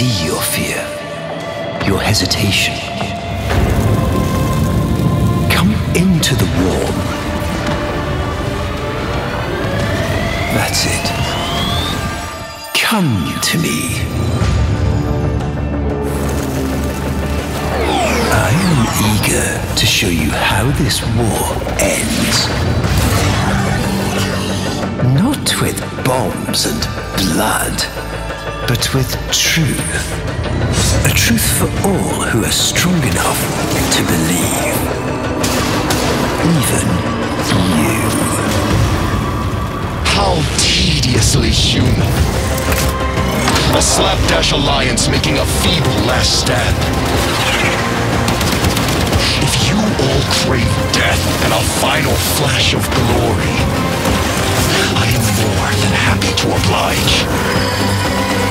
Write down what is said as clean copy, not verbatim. see your fear, your hesitation. Come into the warm. That's it. Come to me. I am eager to show you how this war ends. Not with bombs and blood, but with truth. A truth for all who are strong enough to believe. Even you. How tediously human. A slapdash alliance making a feeble last stand. If you all crave death and a final flash of glory, I am more than happy to oblige.